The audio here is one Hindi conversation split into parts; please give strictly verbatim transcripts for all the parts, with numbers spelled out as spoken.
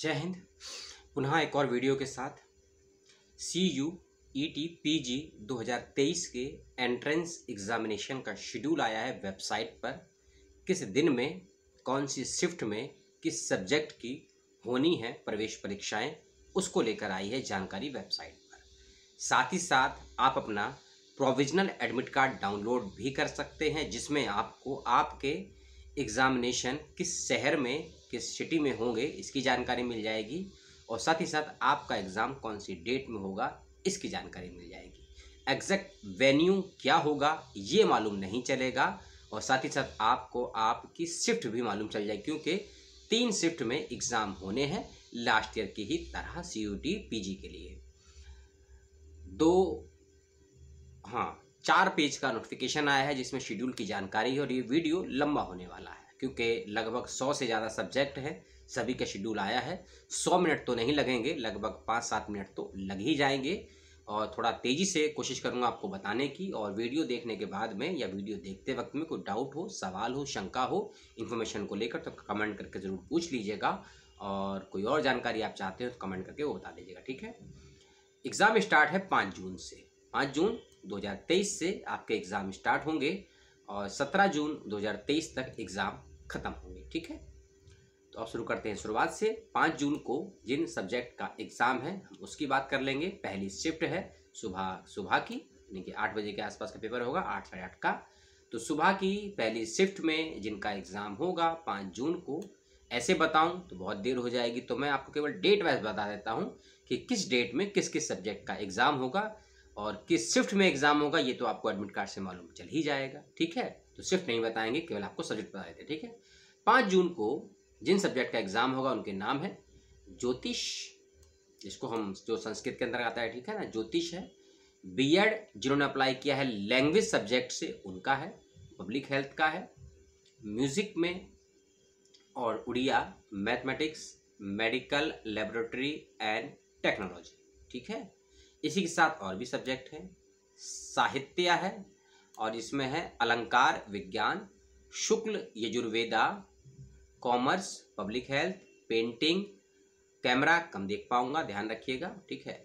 जय हिंद। पुनः एक और वीडियो के साथ C U E T P G दो हज़ार तेईस के एंट्रेंस एग्ज़ामिनेशन का शेड्यूल आया है वेबसाइट पर। किस दिन में, कौन सी शिफ्ट में, किस सब्जेक्ट की होनी है प्रवेश परीक्षाएं, उसको लेकर आई है जानकारी वेबसाइट पर। साथ ही साथ आप अपना प्रोविजनल एडमिट कार्ड डाउनलोड भी कर सकते हैं, जिसमें आपको आपके एग्ज़ामिनेशन किस शहर में, किस सिटी में होंगे, इसकी जानकारी मिल जाएगी और साथ ही साथ आपका एग्ज़ाम कौन सी डेट में होगा, इसकी जानकारी मिल जाएगी। एग्जैक्ट वेन्यू क्या होगा ये मालूम नहीं चलेगा और साथ ही साथ आपको आपकी शिफ्ट भी मालूम चल जाएगी, क्योंकि तीन शिफ्ट में एग्ज़ाम होने हैं लास्ट ईयर की ही तरह C U T P G के लिए। दो हाँ चार पेज का नोटिफिकेशन आया है जिसमें शेड्यूल की जानकारी है और ये वीडियो लंबा होने वाला है क्योंकि लगभग सौ से ज़्यादा सब्जेक्ट हैं, सभी का शेड्यूल आया है। सौ मिनट तो नहीं लगेंगे, लगभग पाँच सात मिनट तो लग ही जाएंगे और थोड़ा तेज़ी से कोशिश करूँगा आपको बताने की। और वीडियो देखने के बाद में या वीडियो देखते वक्त में कोई डाउट हो, सवाल हो, शंका हो इन्फॉर्मेशन को लेकर तो कमेंट करके ज़रूर पूछ लीजिएगा और कोई और जानकारी आप चाहते हो तो कमेंट करके वो बता दीजिएगा, ठीक है। एग्ज़ाम स्टार्ट है पाँच जून से, पाँच जून दो हज़ार तेईस से आपके एग्ज़ाम स्टार्ट होंगे और सत्रह जून दो हज़ार तेईस तक एग्ज़ाम ख़त्म होंगे, ठीक है। तो आप शुरू करते हैं शुरुआत से। पाँच जून को जिन सब्जेक्ट का एग्ज़ाम है हम उसकी बात कर लेंगे। पहली शिफ्ट है सुबह सुबह की, यानी कि आठ बजे के आसपास का पेपर होगा, आठ साढ़े आठ का। तो सुबह की पहली शिफ्ट में जिनका एग्ज़ाम होगा पाँच जून को, ऐसे बताऊं तो बहुत देर हो जाएगी तो मैं आपको केवल डेट वाइज बता देता हूँ कि किस डेट में किस किस सब्जेक्ट का एग्ज़ाम होगा और किस शिफ्ट में एग्ज़ाम होगा। ये तो आपको एडमिट कार्ड से मालूम चल ही जाएगा, ठीक है। तो शिफ्ट नहीं बताएंगे, केवल आपको सब्जेक्ट बता देते, ठीक है। पाँच जून को जिन सब्जेक्ट का एग्ज़ाम होगा उनके नाम है ज्योतिष, जिसको हम जो संस्कृत के अंदर आता है, ठीक है ना, ज्योतिष है। बीएड जिन्होंने अप्लाई किया है लैंग्वेज सब्जेक्ट से उनका है, पब्लिक हेल्थ का है। म्यूज़िक में और Odia, mathematics, medical, laboratory and technology, ठीक है। इसी के साथ और भी सब्जेक्ट हैं, साहित्य है और इसमें है अलंकार, विज्ञान, Shukla, Yajurveda, commerce, public health, painting, camera कम देख पाऊंगा, ध्यान रखिएगा, ठीक है।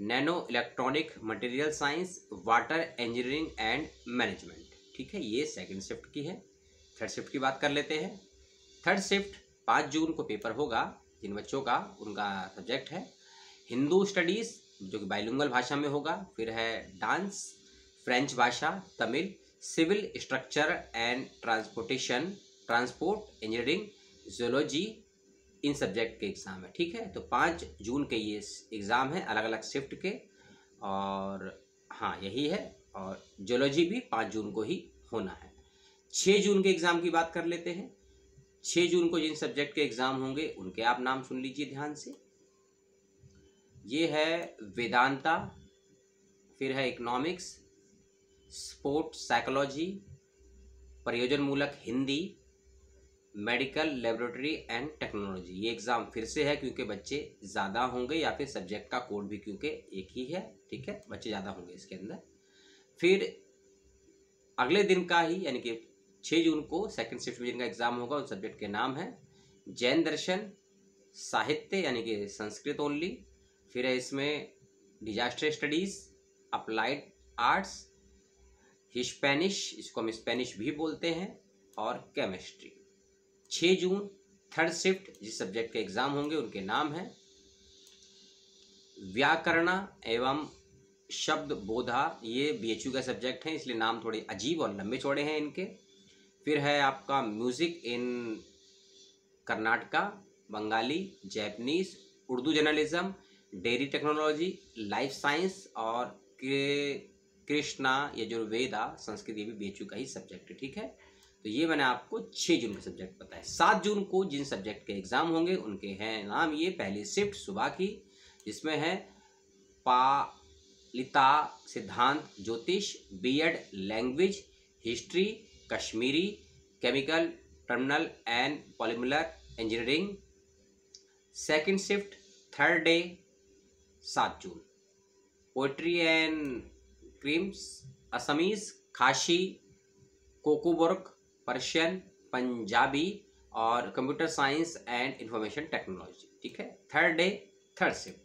Nano electronic, material science, water engineering and management, ठीक है। ये सेकंड शिफ्ट की है। थर्ड शिफ्ट की बात कर लेते हैं। थर्ड शिफ्ट पाँच जून को पेपर होगा जिन बच्चों का, उनका सब्जेक्ट है हिंदू स्टडीज़ जो कि बाइलिंगुअल भाषा में होगा, फिर है डांस, फ्रेंच भाषा, Tamil, civil structure and transportation, transport engineering, zoology, इन सब्जेक्ट के एग्ज़ाम है, ठीक है। तो पाँच जून के ये एग्ज़ाम है अलग अलग शिफ्ट के और हाँ यही है और जोलॉजी भी पाँच जून को ही होना है। छः जून के एग्ज़ाम की बात कर लेते हैं। छः जून को जिन सब्जेक्ट के एग्ज़ाम होंगे उनके आप नाम सुन लीजिए ध्यान से। ये है वेदांता, फिर है इकोनॉमिक्स, स्पोर्ट साइकोलॉजी, प्रयोजनमूलक Hindi, medical, laboratory and technology. ये एग्ज़ाम फिर से है क्योंकि बच्चे ज़्यादा होंगे या फिर सब्जेक्ट का कोड भी क्योंकि एक ही है, ठीक है, बच्चे ज़्यादा होंगे इसके अंदर। फिर अगले दिन का ही यानी कि छः जून को सेकंड शिफ्ट में जिनका एग्ज़ाम होगा उन सब्जेक्ट के नाम है जैन दर्शन, साहित्य यानी कि संस्कृत ओनली, फिर है इसमें disaster studies, applied arts, Hispanic, इसको हम स्पेनिश भी बोलते हैं, और केमिस्ट्री। छः जून थर्ड शिफ्ट जिस सब्जेक्ट के एग्ज़ाम होंगे उनके नाम हैं व्याकरणा एवं शब्द बोधा। ये बीएचयू का सब्जेक्ट है इसलिए नाम थोड़े अजीब और लंबे चौड़े हैं इनके। फिर है आपका music in Karnataka, Bengali, Japanese, Urdu journalism, dairy technology, life science और कृष्णा, यजुर्वेदा, संस्कृत, ये भी बीएचयू का ही सब्जेक्ट है, ठीक है। तो ये मैंने आपको छः जून के सब्जेक्ट बताए। सात जून को जिन सब्जेक्ट के एग्ज़ाम होंगे उनके हैं नाम ये पहली शिफ्ट सुबह की जिसमें है पालिता सिद्धांत, ज्योतिष, BEd language, history, Kashmiri, chemical, terminal and polymer engineering. Second shift third day सात जून poetry and creams, Assamese, Khasi, Kokborok, Persian, Punjabi, और computer science and information technology. ठीक है, third day third shift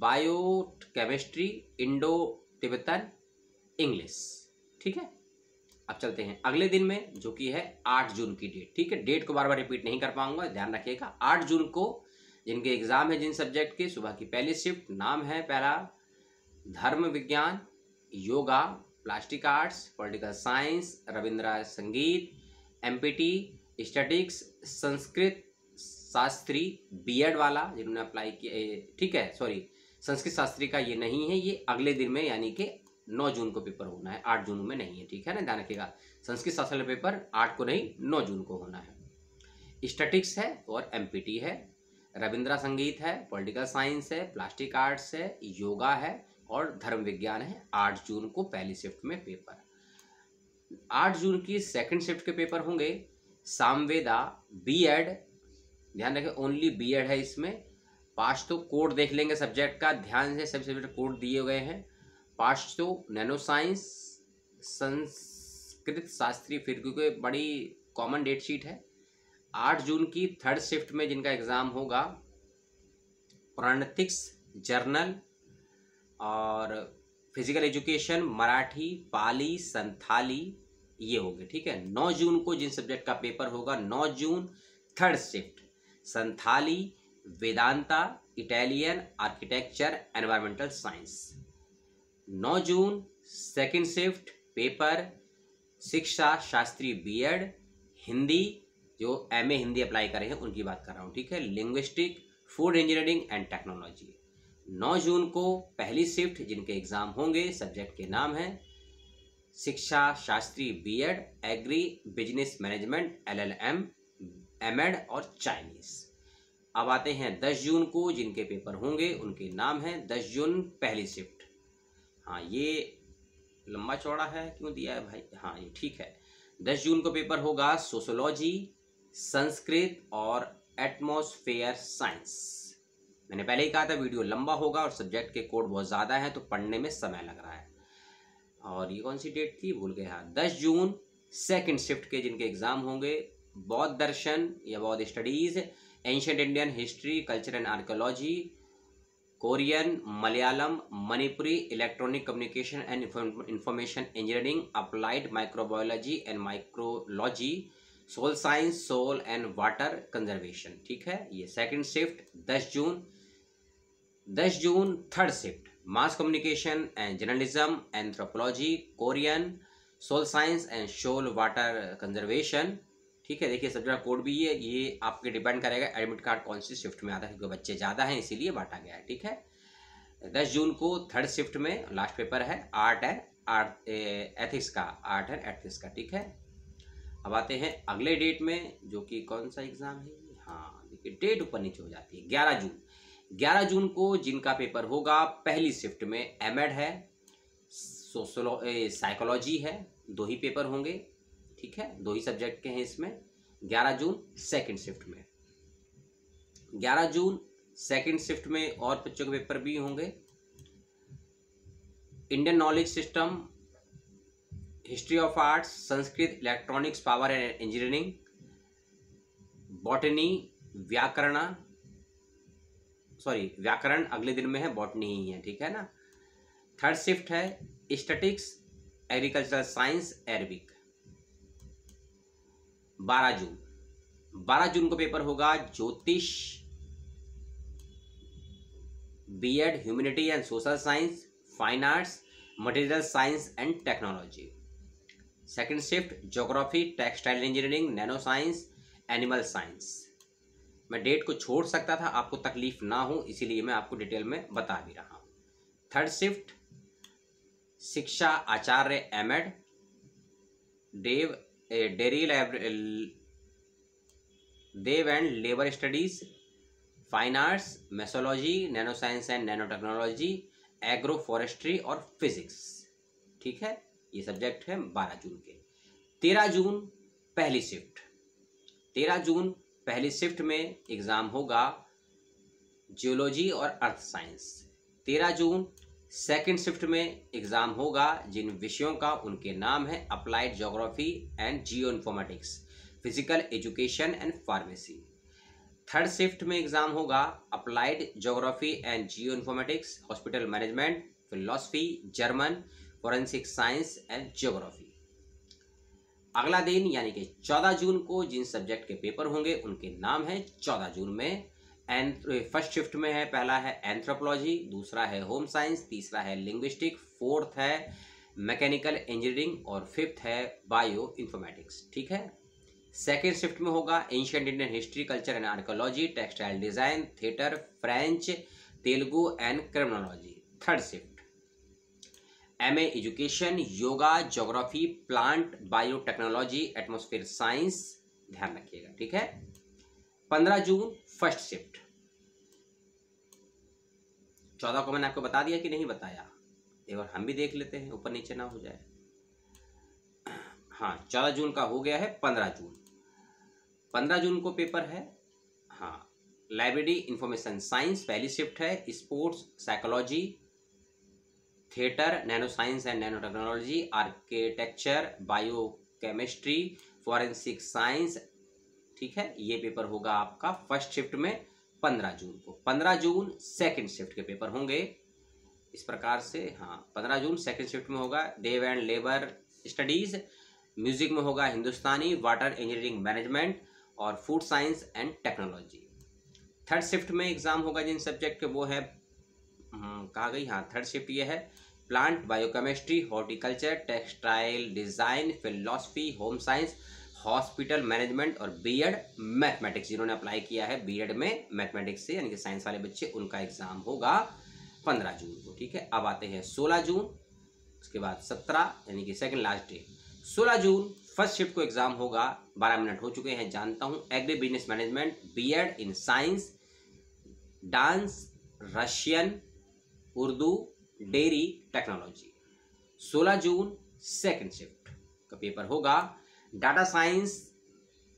bio chemistry, Indo Tibetan, English. ठीक है, अब चलते हैं अगले दिन में जो कि है आठ जून की डेट। ठीक है, डेट को बार बार रिपीट नहीं कर पाऊंगा, ध्यान रखिएगा। आठ जून को जिनके एग्ज़ाम है जिन सब्जेक्ट के, सुबह की पहली शिफ्ट, नाम है पहला धर्म विज्ञान, yoga, plastic arts, political science, Rabindra Sangeet, MPT, statics, Sanskrit Shastri BEd वाला जिन्होंने अप्लाई किया। ठीक है, सॉरी संस्कृत शास्त्री का ये नहीं है, ये अगले दिन में यानी कि नौ जून को पेपर होना है, आठ जून में नहीं है। ठीक है ना, ध्यान रखिएगा। संस्कृत शास्त्र का पेपर आठ को नहीं नौ जून को होना है। स्टैटिक्स है और एमपीटी है, रविंद्र संगीत है, पॉलिटिकल साइंस है, प्लास्टिक आर्ट्स है, योगा है और धर्म विज्ञान है। आठ जून को पहली शिफ्ट में पेपर। आठ जून की सेकंड शिफ्ट के पेपर होंगे सामवेदा, बीएड, ध्यान रखें ओनली बीएड है इसमें। पाँच तो कोड देख लेंगे सब्जेक्ट का, ध्यान से सभी सब्जेक्ट कोड दिए गए हैं। पाँच तो नैनो साइंस, संस्कृत शास्त्री, फिर क्योंकि बड़ी कॉमन डेट शीट है। आठ जून की थर्ड शिफ्ट में जिनका एग्ज़ाम होगा प्रणतिक्स, जर्नल और फिजिकल एजुकेशन, मराठी, पाली, संथाली, ये हो गए। ठीक है, नौ जून को जिन सब्जेक्ट का पेपर होगा, नौ जून third shift Santhali, Vedanta, Italian, architecture, environmental science. नौ जून second shift paper Shiksha Shastri BEd, Hindi, जो एमए हिंदी अप्लाई कर रहे हैं उनकी बात कर रहा हूँ। ठीक है, linguistic, food engineering and technology. नौ जून को पहली शिफ्ट जिनके एग्ज़ाम होंगे, सब्जेक्ट के नाम हैं Shiksha Shastri BEd, agri, business management, LLM, MEd और चाइनीज़। अब आते हैं दस जून को जिनके पेपर होंगे, उनके नाम हैं दस जून पहली शिफ्ट। हाँ, ये लंबा चौड़ा है, क्यों दिया है भाई, हाँ ये ठीक है। दस जून को पेपर होगा सोशोलॉजी, संस्कृत और एटमॉस्फेयर साइंस। मैंने पहले ही कहा था वीडियो लंबा होगा और सब्जेक्ट के कोड बहुत ज़्यादा हैं तो पढ़ने में समय लग रहा है। और ये कौन सी डेट थी, भूल गए। हाँ, दस जून सेकंड शिफ्ट के जिनके एग्ज़ाम होंगे बौद्ध दर्शन या बौद्ध studies, ancient Indian history, culture and archaeology, Korean, Malayalam, Manipuri, electronic communication and information engineering, applied microbiology and micrology, soil science, soil and water conservation. ठीक है, ये सेकेंड शिफ्ट दस जून। दस जून third shift mass communication and journalism, anthropology, Korean, soil science and soil water conservation. ठीक है, देखिए सब्जेक्ट कोड भी ये ये आपके डिपेंड करेगा एडमिट कार्ड कौन सी शिफ्ट में आता है, क्योंकि बच्चे ज़्यादा हैं इसीलिए बांटा गया है। ठीक है, दस जून को थर्ड शिफ्ट में लास्ट पेपर है आर्ट एंड आर्ट एथिक्स का, आर्ट एंड एथिक्स का। ठीक है, अब आते हैं अगले डेट में जो कि कौन सा एग्ज़ाम है, हाँ देखिए डेट ऊपर नीचे हो जाती है। ग्यारह जून ग्यारह जून को जिनका पेपर होगा पहली शिफ्ट में एमएड है, सोशलो साइकोलॉजी है, दो ही पेपर होंगे। ठीक है, दो ही सब्जेक्ट के हैं इसमें। ग्यारह जून सेकंड शिफ्ट में ग्यारह जून सेकंड शिफ्ट में और बच्चों के पेपर भी होंगे, Indian knowledge system, history of arts, Sanskrit, electronics, power and engineering, botany, व्याकरण, सॉरी व्याकरण अगले दिन में है, बॉटनी ही है। ठीक है ना, थर्ड शिफ्ट है स्टैटिक्स, एग्रीकल्चरल साइंस, अरबिक। बारह जून बारह जून को पेपर होगा ज्योतिष, BEd, humanity and social science, fine arts, material science and technology. Second shift geography, textile engineering, nano science, animal science. मैं डेट को छोड़ सकता था, आपको तकलीफ ना हो इसीलिए मैं आपको डिटेल में बता भी रहा हूँ। थर्ड शिफ्ट शिक्षा आचार्य, MEd, dev dairy dev and labour studies, fine arts, मेसोलॉजी, nano science and nano technology, agro forestry और फिजिक्स। ठीक है, ये सब्जेक्ट है बारह जून के। तेरह जून पहली शिफ्ट तेरह जून पहली शिफ्ट में एग्ज़ाम होगा जियोलॉजी और अर्थ साइंस। तेरह जून सेकंड शिफ्ट में एग्ज़ाम होगा जिन विषयों का, उनके नाम है applied geography and geo informatics, physical education and pharmacy. Third shift में एग्जाम होगा applied geography and geo informatics, hospital management, philosophy, German, forensic science and geography. अगला दिन यानी कि चौदह जून को जिन सब्जेक्ट के पेपर होंगे उनके नाम है चौदह जून में। फर्स्ट शिफ्ट में है, पहला है एंथ्रोपोलॉजी, दूसरा है होम साइंस, तीसरा है लिंग्विस्टिक, फोर्थ है मैकेनिकल इंजीनियरिंग और फिफ्थ है बायो इन्फॉर्मेटिक्स। ठीक है, सेकेंड शिफ्ट में होगा ancient Indian history, culture and archaeology, textile design, theatre, French, Telugu and criminology. Third shift M A education, yoga, geography, plant, biotechnology, atmosphere science, ध्यान रखिएगा। ठीक है, पंद्रह जून फर्स्ट शिफ्ट। चौदह को मैंने आपको बता दिया कि नहीं बताया, एक बार हम भी देख लेते हैं, ऊपर नीचे ना हो जाए। हाँ, चौदह जून का हो गया है। पंद्रह जून पंद्रह जून को पेपर है। हाँ, लाइब्रेरी, इंफॉर्मेशन साइंस पहली शिफ्ट है, sports, psychology, theatre, nano science and nano technology, architecture, biochemistry, forensic science. ठीक है, ये पेपर होगा आपका फर्स्ट शिफ्ट में पंद्रह जून को। पंद्रह जून सेकंड शिफ्ट के पेपर होंगे इस प्रकार से। हाँ, पंद्रह जून सेकंड शिफ्ट में होगा dev and labour studies, music में होगा हिंदुस्तानी, वाटर इंजीनियरिंग मैनेजमेंट और food science and technology. Third shift में एग्जाम होगा जिन सब्जेक्ट के वो है कहा गई, हाँ थर्ड शिफ्ट ये है, plant, biochemistry, horticulture, textile design, philosophy, home science, hospital management और बीएड मैथमेटिक्स। जिन्होंने अप्लाई किया है बीएड में मैथमेटिक्स से यानी कि साइंस वाले बच्चे, उनका एग्जाम होगा पंद्रह जून को। ठीक है, अब आते हैं सोलह जून, उसके बाद सत्रह यानी कि सेकेंड लास्ट डे। सोलह जून फर्स्ट शिफ्ट को एग्जाम होगा। बारह मिनट हो चुके हैं जानता हूँ। Agri business management, BEd in science, dance, Russian, Urdu, dairy technology. सोलह जून सेकंड शिफ्ट का पेपर होगा। Data science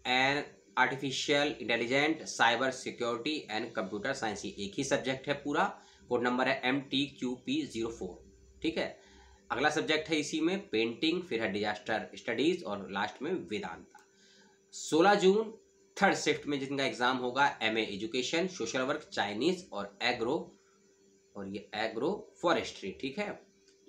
and artificial intelligent, cyber security and computer science, ये एक ही सब्जेक्ट है पूरा। कोड नंबर है M T Q P zero four. ठीक है, अगला सब्जेक्ट है इसी में पेंटिंग, फिर है डिजास्टर स्टडीज और लास्ट में वेदांता। सोलह जून थर्ड शिफ्ट में जिनका एग्जाम होगा M A education, social work, Chinese और एग्रो और ये एग्रो फॉरेस्ट्री। ठीक है,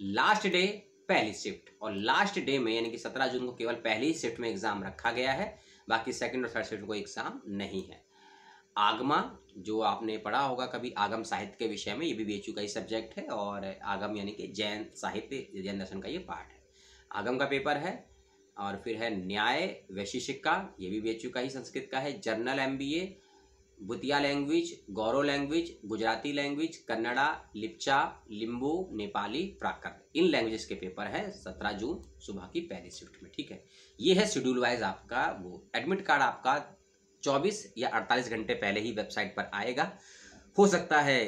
लास्ट डे पहली शिफ्ट और लास्ट डे में यानी कि सत्रह जून को केवल पहली शिफ्ट में एग्जाम रखा गया है, बाकी सेकंड और थर्ड शिफ्ट को एग्जाम नहीं है। आगमा जो आपने पढ़ा होगा कभी, आगम साहित्य के विषय में, ये भी बीएचयू का ही सब्जेक्ट है और आगम यानी कि जैन साहित्य, जैन दर्शन का ये पार्ट है, आगम का पेपर है। और फिर है न्याय, वैशेषिक का, ये भी बीएचयू का ही, संस्कृत का है। General MBA, Bhutia language, Garo language, Gujarati language, Kannada, Lepcha, Limbu, Nepali, Prakrit, इन लैंग्वेजेस के पेपर है सत्रह जून सुबह की पहली शिफ्ट में। ठीक है, ये है शेड्यूल वाइज आपका वो एडमिट कार्ड आपका चौबीस या अड़तालीस घंटे पहले ही वेबसाइट पर आएगा। हो सकता है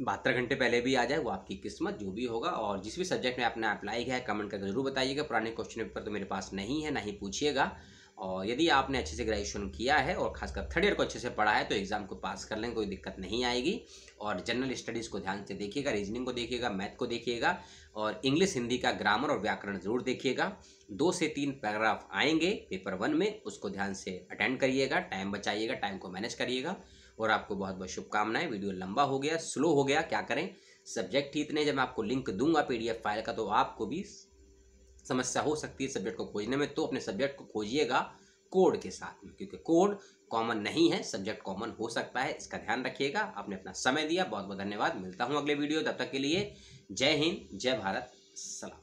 बहत्तर घंटे पहले भी आ जाए, वो आपकी किस्मत जो भी होगा। और जिस भी सब्जेक्ट में आपने अप्लाई किया है कमेंट करके जरूर बताइएगा। पुराने क्वेश्चन पेपर तो मेरे पास नहीं है, ना ही पूछिएगा। और यदि आपने अच्छे से ग्रेजुएशन किया है और खासकर थर्ड ईयर को अच्छे से पढ़ा है तो एग्जाम को पास कर लेंगे, कोई दिक्कत नहीं आएगी। और जनरल स्टडीज़ को ध्यान से देखिएगा, रीजनिंग को देखिएगा, मैथ को देखिएगा और इंग्लिश हिंदी का ग्रामर और व्याकरण जरूर देखिएगा। दो से तीन पैराग्राफ आएंगे पेपर वन में, उसको ध्यान से अटेंड करिएगा, टाइम बचाइएगा, टाइम को मैनेज करिएगा। और आपको बहुत बहुत शुभकामनाएं। वीडियो लंबा हो गया, स्लो हो गया, क्या करें, सब्जेक्ट ही इतने। जब मैं आपको लिंक दूंगा पीडीएफ फाइल का तो आपको भी समस्या हो सकती है सब्जेक्ट को खोजने में, तो अपने सब्जेक्ट को खोजिएगा कोड के साथ में, क्योंकि कोड कॉमन नहीं है, सब्जेक्ट कॉमन हो सकता है, इसका ध्यान रखिएगा। आपने अपना समय दिया, बहुत बहुत धन्यवाद। मिलता हूँ अगले वीडियो, तब तक के लिए जय हिंद, जय भारत, सलाम।